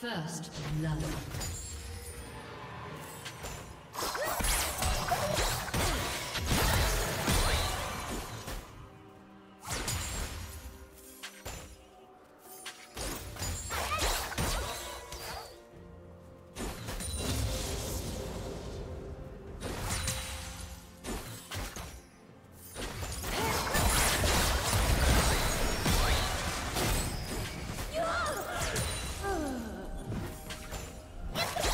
First love. Yes,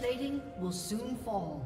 plating will soon fall.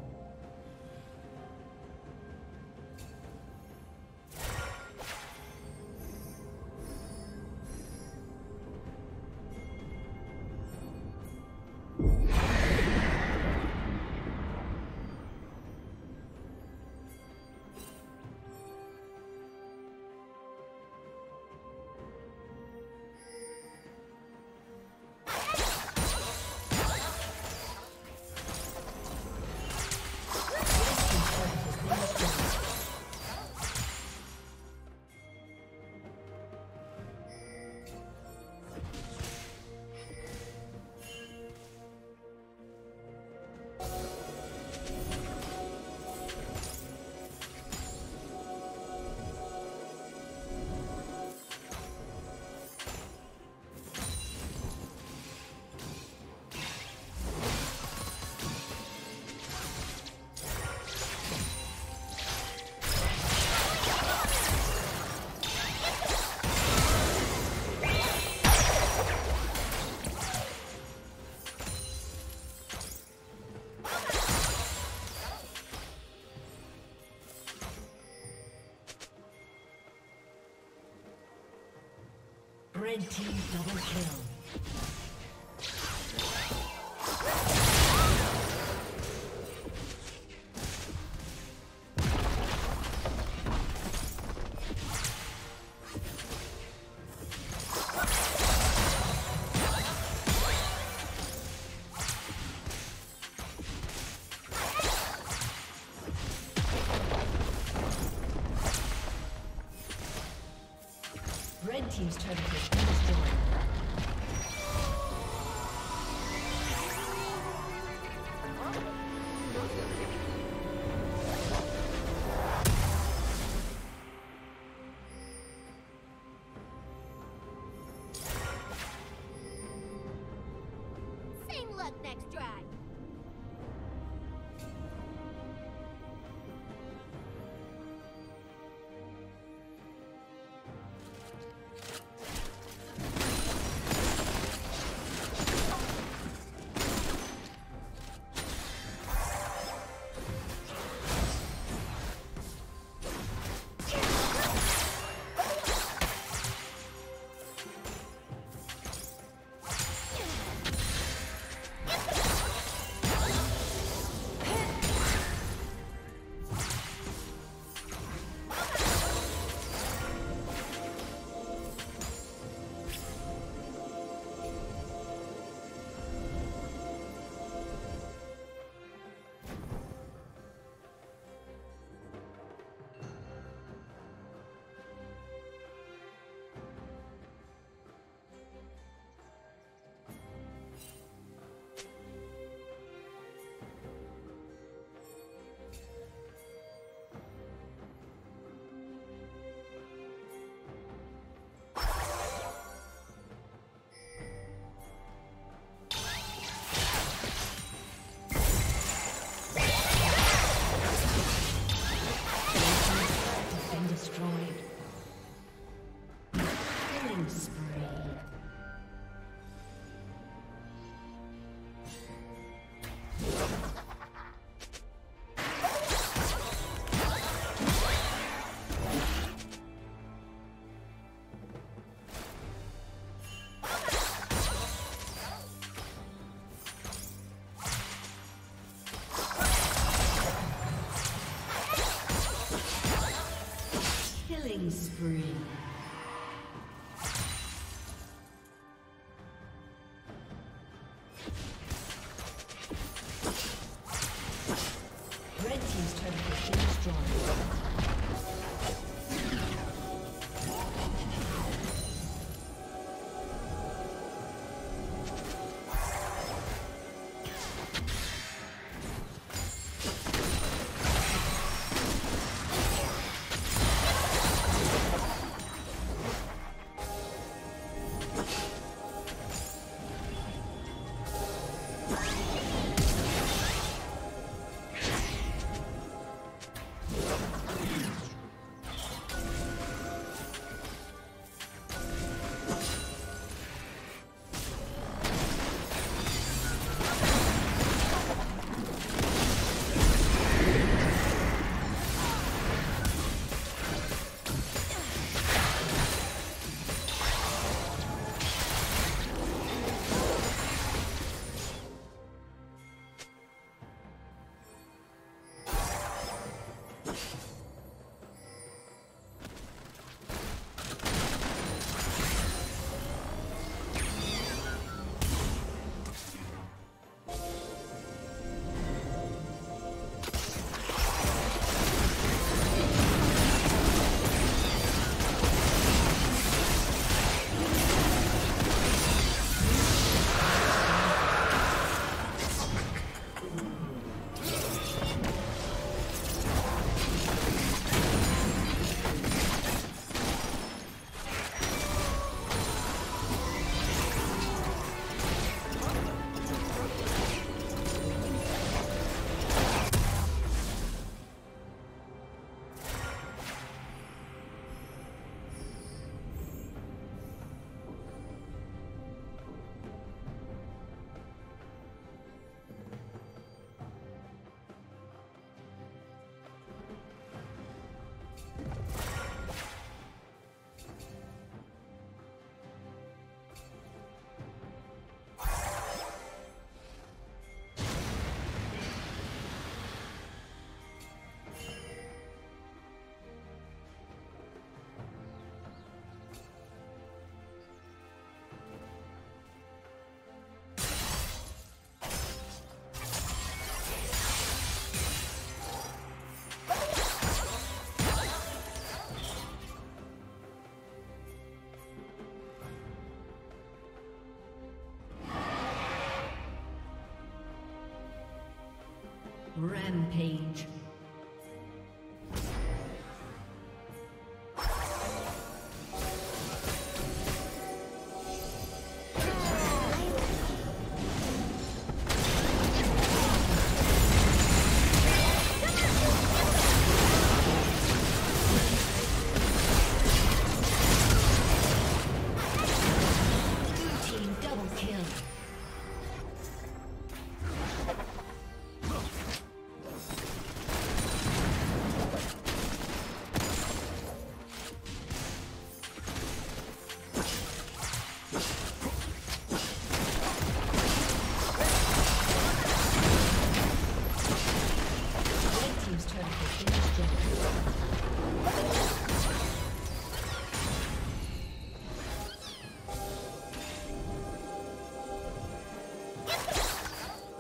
Red team double kill. Red team's turret has been destroyed. Spree. Red team's turn to be strong. Rampage.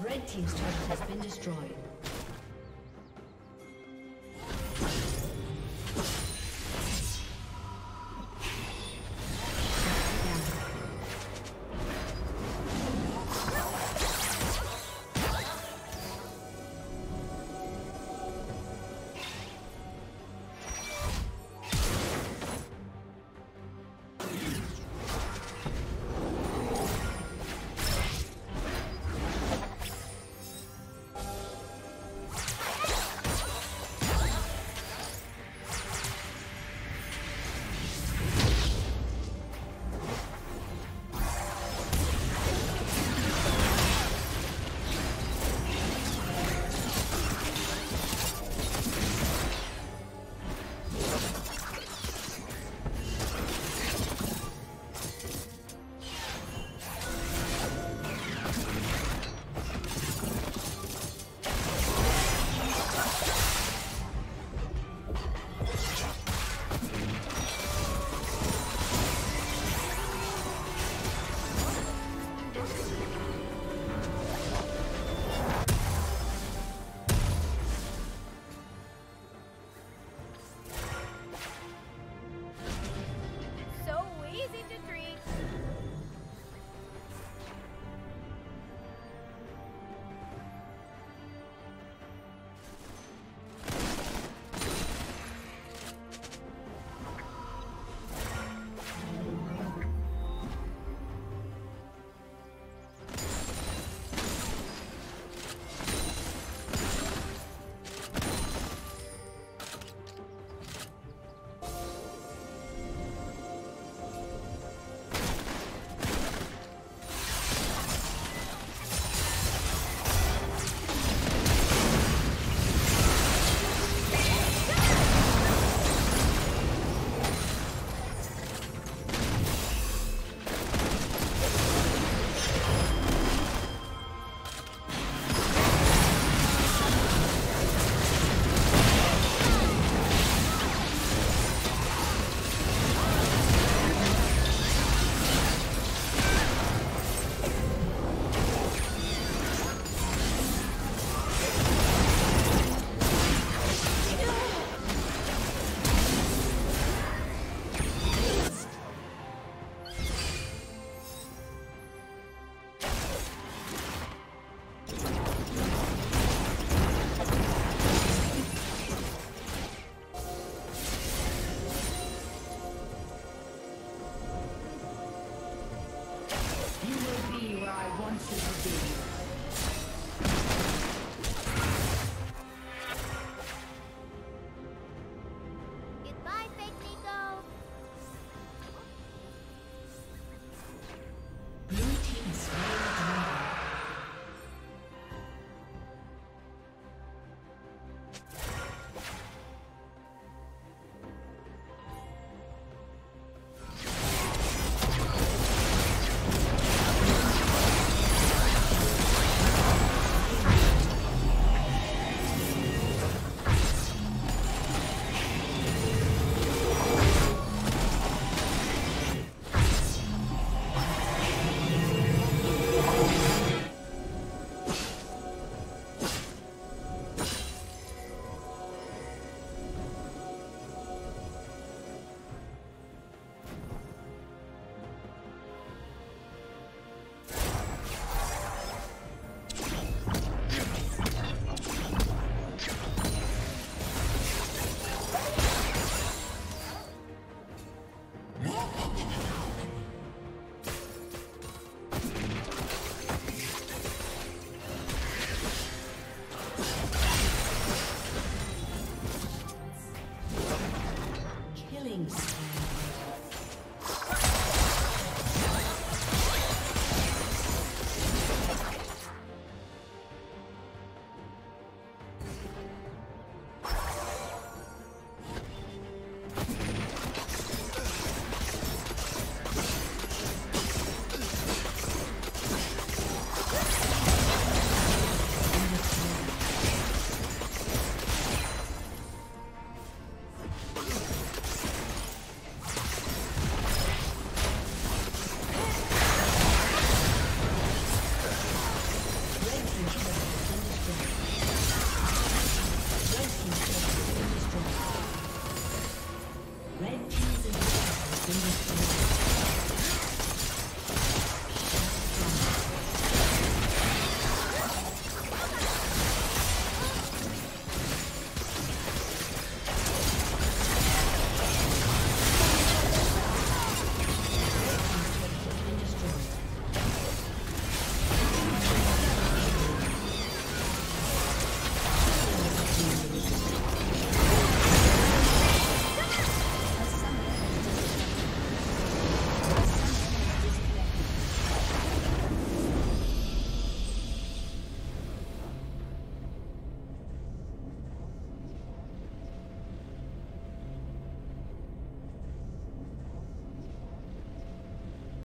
Red team's turret has been destroyed.